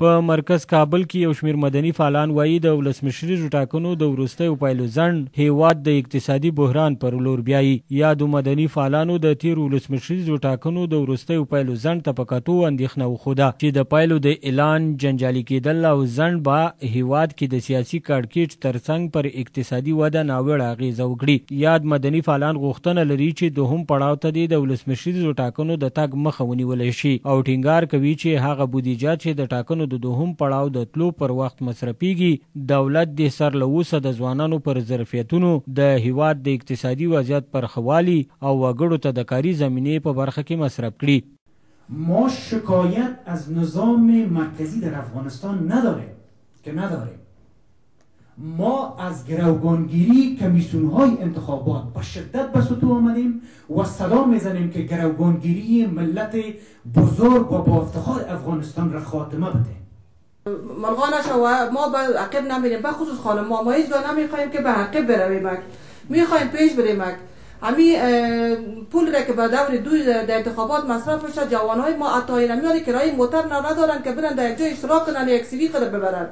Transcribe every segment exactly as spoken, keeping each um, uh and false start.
په مرکز کابل کې یو شمیر مدني فعالان وایي د ولسمشري ټاکنو د وروستیو پایلو ځنډ هیواد د اقتصادي بحران پر لور بیایي. یادو مدني فعالانو د تېر ولسمشریزو ټاکنو د وروستیو پایلو ځنډ ته په کتو اندېښنه وښوده چې د پایلو د اعلان جنجالي کېدل او ځنډ به هیواد کې د سیاسي کړکېچ ترڅنګ پر اقتصادي وده ناوړه اغېزه وکړي. یاد مدني فعالان غوښتنه لري چې دوهم پړاو ته دې د ولسمشریزو ټاکنو د تګ مخه ونیولی شي او ټینګار کوي چې هغه بودیجه چې د ټاکنو د دوهم پړاو د تلو پر وخت مصرفیږي دولت د سر له اوسه د ځوانانو پر ظرفیتونو، د هیواد د اقتصادي وضعیت پر خوالي او وګړو ته د کاري زمینې په برخه کې مصرف کړي. ما شکایت از نظام مرکزی در افغانستان نداره که نداره، ما از گروگانگیری کمیسیون‌های انتخابات با شدت به سطوح آمدیم و صدا میزنیم که گروگانگیری ملت بزرگ و با افتخار افغانستان را خاتمه بده. ملغا نشه و ما به عقب نمیریم، به خصوص خانم ما ما هیچ جا نمیخوایم که به عقب برویمک، میخوایم پیش بریمک. همین پول را که به دور دو در انتخابات مصرف بشه، جوانهای ما عطای نمیاره، کرایه موتر ندارن که برن در یک جا اشتراک کنن، یک سیوی خود ببرن.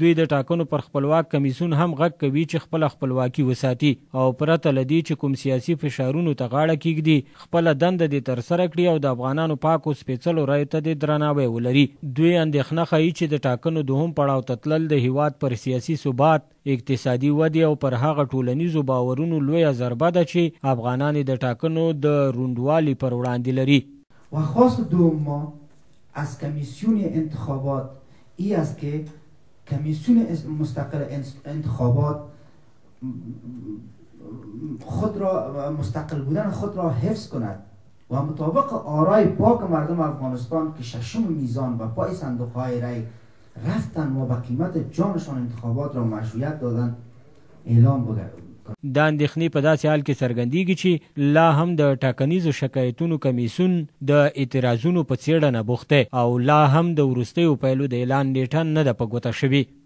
دوی د ټاکنو پر خپلواک کمیسیون هم غږ کوي چې خپله خپلواکي وساتي او پرته له دې چې کوم سیاسي فشارونو ته غاړه کیږدي خپله دنده دې ترسره کړي او د افغانانو پاکو سپېڅلو رایو ته دې درناوی ولري. دوی اندېښنه ښیي چې د ټاکنو دوهم پړاو ته تلل د هیواد پر سیاسي ثبات، اقتصادي ودې او پر هغه ټولنیزو باورونو لویه ضربه ده چې افغانان د ټاکنو د روندوالي پر وړاندې لري. و خواست دوم ما از کمیسیون انتخابات ای است که کمیسیون مستقل انتخابات خود را مستقل بودن خود را حفظ کند و مطابق آرای پاک مردم افغانستان که ششم میزان و پای صندوق های رای رفتن و با قیمت جانشان انتخابات را مشروعیت دادن اعلام بگردند. دا اندېښنې په داسې حال کې څرګندېږي چې لا هم د ټاکنیزو شکایتونو کمیسیون د اعتراضونو په څېړنه بوخت دی او لا هم د وروستیو پایلو د اعلان نیټه نه ده په ګوته شوې.